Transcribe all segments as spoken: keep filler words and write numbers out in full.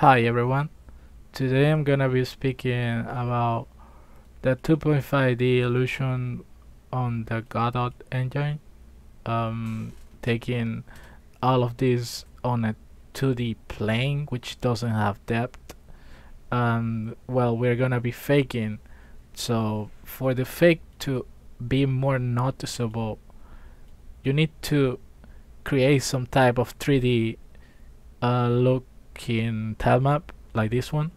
Hi everyone, today I'm gonna be speaking about the two point five D illusion on the Godot engine, um, taking all of this on a two D plane which doesn't have depth. Um, well, we're gonna be faking, so for the fake to be more noticeable you need to create some type of three D uh, look in tilemap like this one,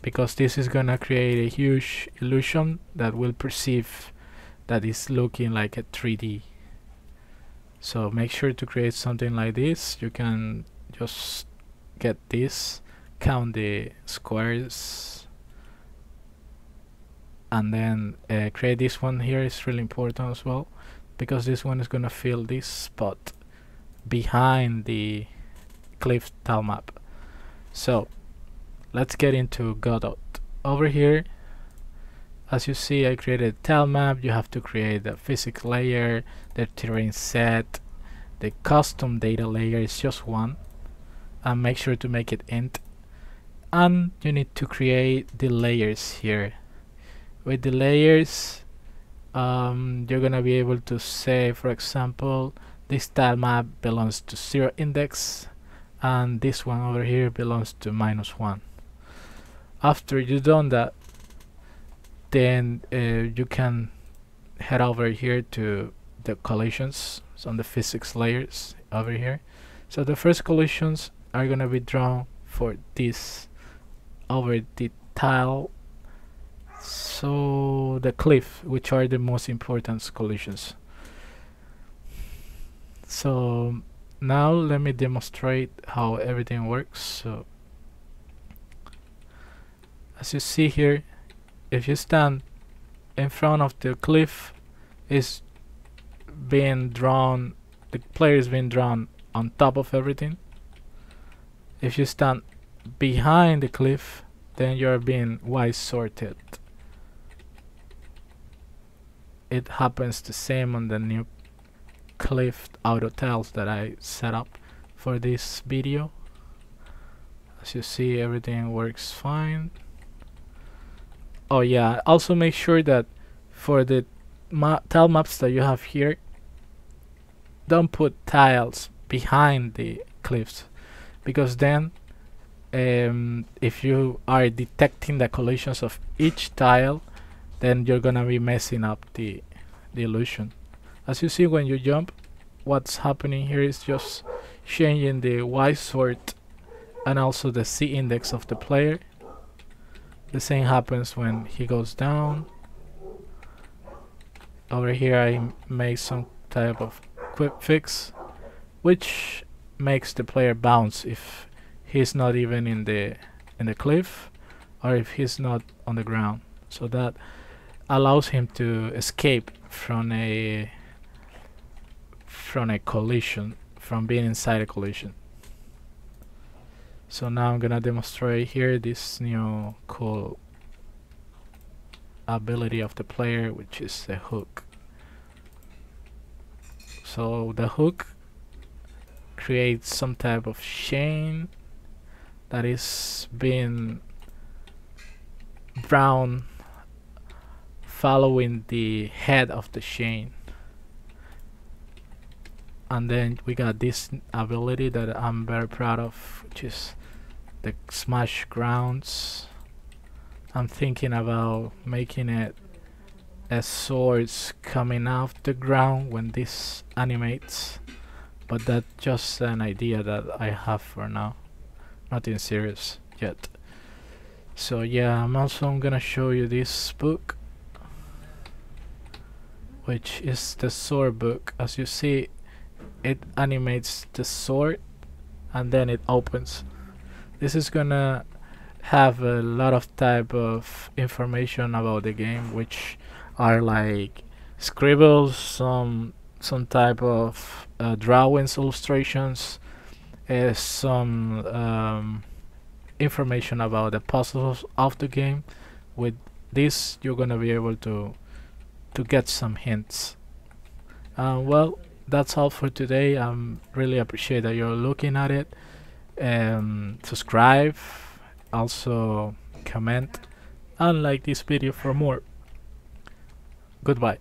because this is gonna create a huge illusion that will perceive that it's looking like a three D. So make sure to create something like this. You can just get this, count the squares, and then uh, create this one here. Is really important as well, because this one is gonna fill this spot behind the cliff tilemap. So let's get into Godot. Over here, as you see, I created tilemap. You have to create the physics layer, the terrain set, the custom data layer is just one, and make sure to make it int. And you need to create the layers here. With the layers, um, you're gonna be able to say, for example, this tilemap belongs to zero index, and this one over here belongs to minus one. After you've done that, then uh, you can head over here to the collisions on the physics layers over here. So the first collisions are gonna be drawn for this over the tile, so the cliff, which are the most important collisions. So now let me demonstrate how everything works. So as you see here, if you stand in front of the cliff, is being drawn, the player is being drawn on top of everything. If you stand behind the cliff, then you're being wise sorted. It happens the same on the new cliff auto tiles that I set up for this video. As you see, everything works fine. Oh yeah, also make sure that for the ma tile maps that you have here, don't put tiles behind the cliffs, because then um, if you are detecting the collisions of each tile, then you're gonna be messing up the, the illusion. As you see, when you jump, what's happening here is just changing the Y sort and also the C index of the player. The same happens when he goes down. Over here I make some type of quick fix, which makes the player bounce if he's not even in the in the cliff, or if he's not on the ground. So that allows him to escape from a from a collision, from being inside a collision. So now I'm gonna demonstrate here this new cool ability of the player, which is the hook. So the hook creates some type of chain that is being brown following the head of the chain. And then we got this ability that I'm very proud of, which is the smash grounds. I'm thinking about making it a swords coming off the ground when this animates, but that's just an idea that I have for now, nothing serious yet. So yeah, I'm also gonna show you this book, which is the sword book. As you see, it animates the sword and then it opens. This is gonna have a lot of type of information about the game, which are like scribbles, some some type of uh, drawings, illustrations, uh, some um, information about the puzzles of the game. With this you're gonna be able to to get some hints. Uh, well, that's all for today. I um, really appreciate that you're looking at it. um, subscribe, also comment, and like this video for more. Goodbye.